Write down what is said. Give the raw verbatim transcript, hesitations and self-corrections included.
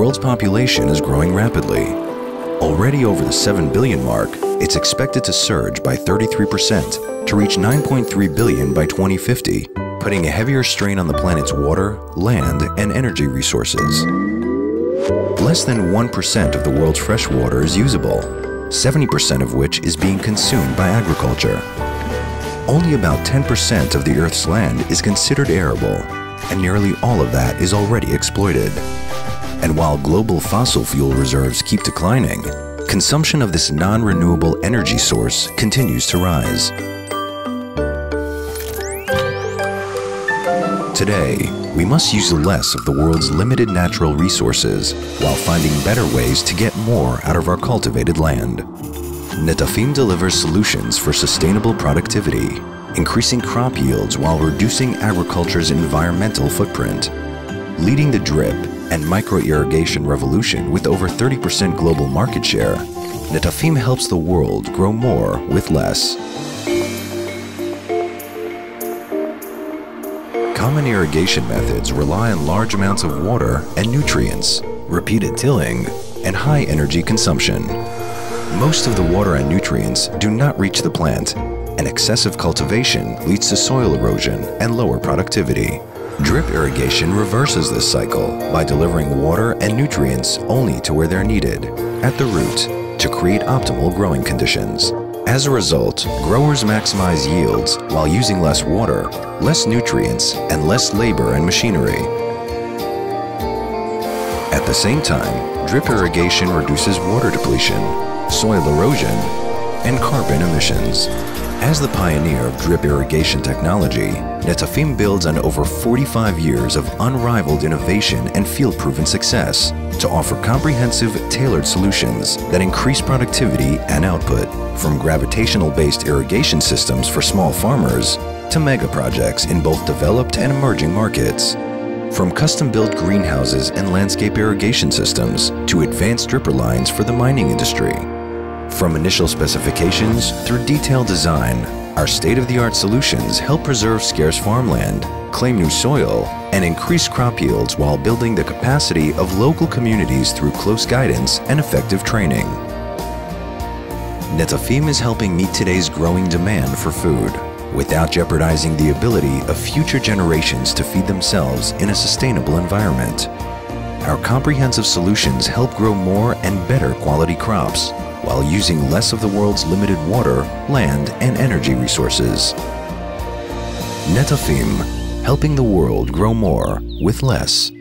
world's population is growing rapidly. Already over the seven billion mark, it's expected to surge by thirty-three percent to reach nine point three billion by twenty fifty, putting a heavier strain on the planet's water, land, and energy resources. Less than one percent of the world's fresh water is usable, seventy percent of which is being consumed by agriculture. Only about ten percent of the Earth's land is considered arable, and nearly all of that is already exploited. And while global fossil fuel reserves keep declining, consumption of this non-renewable energy source continues to rise. Today, we must use less of the world's limited natural resources while finding better ways to get more out of our cultivated land. Netafim delivers solutions for sustainable productivity, increasing crop yields while reducing agriculture's environmental footprint. Leading the drip and micro-irrigation revolution with over thirty percent global market share, Netafim helps the world grow more with less. Common irrigation methods rely on large amounts of water and nutrients, repeated tilling, and high energy consumption. Most of the water and nutrients do not reach the plant, and excessive cultivation leads to soil erosion and lower productivity. Drip irrigation reverses this cycle by delivering water and nutrients only to where they're needed, at the root, to create optimal growing conditions. As a result, growers maximize yields while using less water, less nutrients, and less labor and machinery. At the same time, drip irrigation reduces water depletion, soil erosion, and carbon emissions. As the pioneer of drip irrigation technology, Netafim builds on over forty-five years of unrivaled innovation and field-proven success to offer comprehensive, tailored solutions that increase productivity and output, from gravitational-based irrigation systems for small farmers to mega projects in both developed and emerging markets. From custom-built greenhouses and landscape irrigation systems to advanced dripper lines for the mining industry, from initial specifications through detailed design, our state-of-the-art solutions help preserve scarce farmland, claim new soil, and increase crop yields while building the capacity of local communities through close guidance and effective training. Netafim is helping meet today's growing demand for food without jeopardizing the ability of future generations to feed themselves in a sustainable environment. Our comprehensive solutions help grow more and better quality crops, while using less of the world's limited water, land, and energy resources. Netafim, helping the world grow more with less.